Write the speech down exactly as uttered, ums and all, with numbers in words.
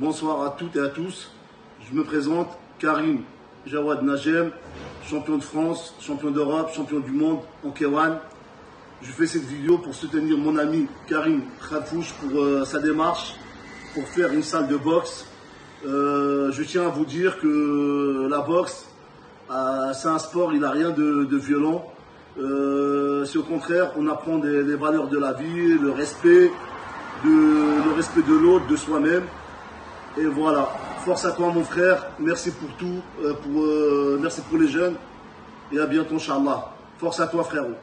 Bonsoir à toutes et à tous. Je me présente, Karim Jawad Najem, champion de France, champion d'Europe, champion du monde en K un. Je fais cette vidéo pour soutenir mon ami Karim Kherfouche pour euh, sa démarche, pour faire une salle de boxe. Euh, je tiens à vous dire que la boxe, euh, c'est un sport, il n'a rien de, de violent. Euh, c'est au contraire, on apprend des, des valeurs de la vie, le respect de, le respect de l'autre, de soi-même. Et voilà, force à toi mon frère, merci pour tout, euh, pour, euh, merci pour les jeunes, et à bientôt, Inch'Allah. Force à toi frérot.